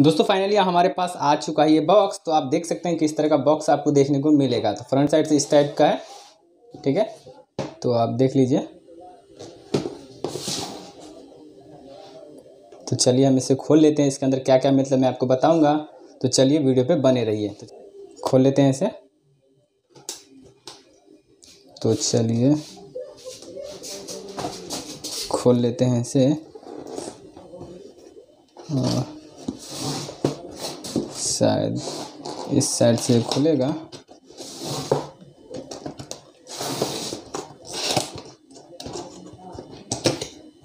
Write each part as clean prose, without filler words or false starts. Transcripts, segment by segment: दोस्तों फाइनली हमारे पास आ चुका है ये बॉक्स। तो आप देख सकते हैं किस तरह का बॉक्स आपको देखने को मिलेगा। तो फ्रंट साइड से इस टाइप का है, ठीक है। तो आप देख लीजिए। तो चलिए हम इसे खोल लेते हैं। इसके अंदर क्या क्या मतलब मैं आपको बताऊंगा, तो चलिए वीडियो पे बने रहिए। तो खोल लेते हैं इसे। तो चलिए खोल लेते हैं इसे। शायद इस साइड से खुलेगा।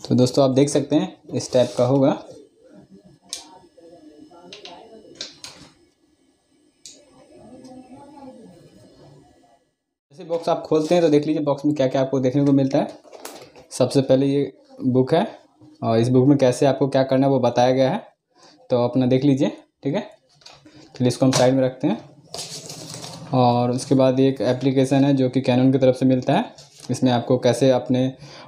तो दोस्तों आप देख सकते हैं इस टाइप का होगा। जैसे बॉक्स आप खोलते हैं तो देख लीजिए बॉक्स में क्या क्या आपको देखने को मिलता है। सबसे पहले ये बुक है और इस बुक में कैसे आपको क्या करना है वो बताया गया है। तो अपना देख लीजिए, ठीक है। चलिए इसको हम साइड में रखते हैं। और उसके बाद एक एप्लीकेशन है जो कि कैनन की तरफ से मिलता है। इसमें आपको कैसे अपने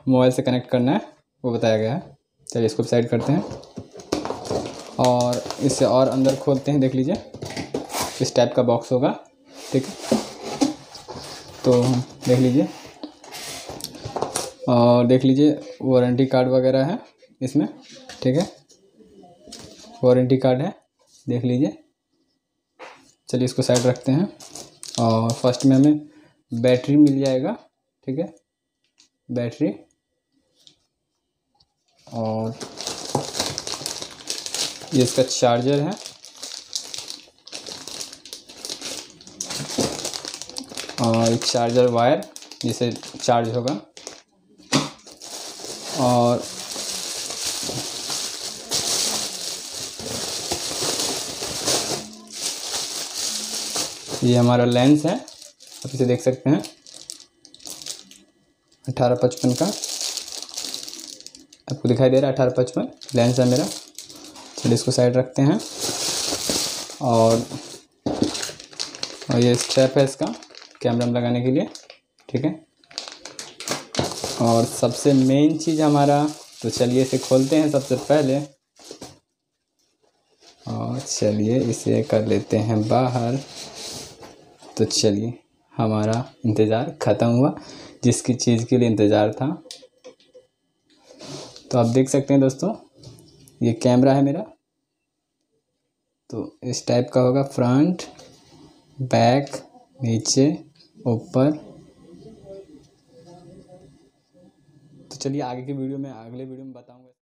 मोबाइल से कनेक्ट करना है वो बताया गया है। चलिए इसको साइड करते हैं और इससे और अंदर खोलते हैं। देख लीजिए इस टाइप का बॉक्स होगा, ठीक है। तो देख लीजिए और देख लीजिए वारंटी कार्ड वगैरह है इसमें, ठीक है। वारंटी कार्ड है, देख लीजिए। चलिए इसको साइड रखते हैं। और फर्स्ट में हमें बैटरी मिल जाएगा, ठीक है। बैटरी और ये इसका चार्जर है और चार्जर वायर जिसे चार्ज होगा। और ये हमारा लेंस है, आप इसे देख सकते हैं 18-55 का आपको दिखाई दे रहा है। 18-55 लेंस है मेरा। चलिए इसको साइड रखते हैं। और ये स्ट्रैप है इसका कैमरा में लगाने के लिए, ठीक है। और सबसे मेन चीज़ हमारा, तो चलिए इसे खोलते हैं सबसे पहले। और चलिए इसे कर लेते हैं बाहर। तो चलिए हमारा इंतज़ार ख़त्म हुआ, जिसकी चीज़ के लिए इंतज़ार था। तो आप देख सकते हैं दोस्तों ये कैमरा है मेरा। तो इस टाइप का होगा, फ्रंट बैक नीचे ऊपर। तो चलिए आगे की वीडियो में अगले वीडियो में बताऊंगा।